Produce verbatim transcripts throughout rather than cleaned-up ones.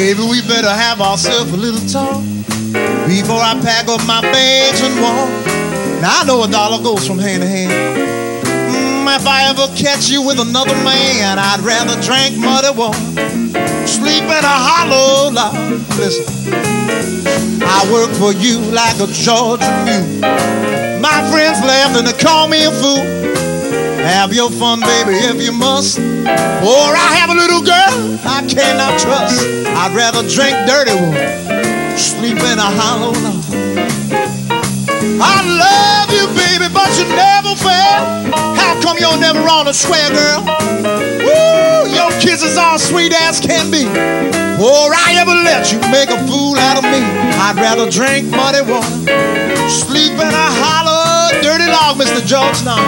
Baby, we better have ourselves a little talk before I pack up my bags and walk. Now I know a dollar goes from hand to hand. If I ever catch you with another man, I'd rather drink muddy water, sleep in a hollow log. Listen, I work for you like a Georgia mule. My friends laughed and they call me a fool. Have your fun, baby, if you must, or I have a little girl I cannot trust. I'd rather drink dirty water, sleep in a hollow log. I love you, baby, but you never fail. Come you're never on a swear, girl. Woo, your kisses are sweet as can be. Or I ever let you make a fool out of me. I'd rather drink muddy water, sleep in a hollow, dirty log, Mister George. Now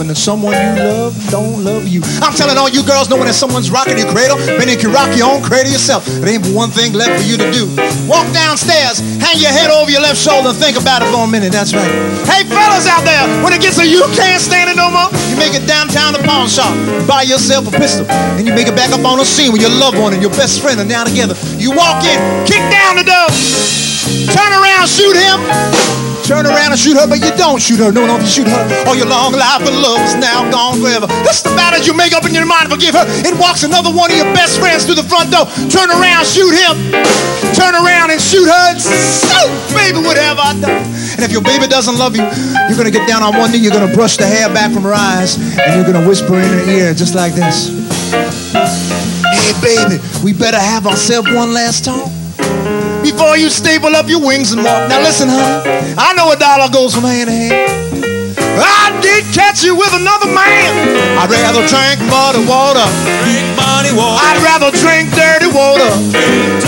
and if someone you love don't love you, I'm telling all you girls, knowing that someone's rocking your cradle, then you can rock your own cradle yourself. It ain't but one thing left for you to do. Walk downstairs, hang your head over your left shoulder, and think about it for a minute. That's right. Hey, fellas out there, when it gets to you can't stand it no more, you make it downtown to pawn shop, buy yourself a pistol, and you make it back up on the scene with your loved one and your best friend are now together. You walk in, kick down the door, turn around, shoot him. Turn around and shoot her, but you don't shoot her. No, no, you shoot her. All your long life of love is now gone forever. That's the matter you make up in your mind. Forgive her. It walks another one of your best friends through the front door. Turn around, shoot him. Turn around and shoot her. Shoot, baby, whatever I done. And if your baby doesn't love you, you're going to get down on one knee. You're going to brush the hair back from her eyes. And you're going to whisper in her ear just like this. Hey, baby, we better have ourselves one last talk before you staple up your wings and walk. Now listen, honey, I know a dollar goes from hand to hand. I did catch you with another man. I'd rather drink muddy water. Drink muddy water. I'd rather drink dirty water. Drink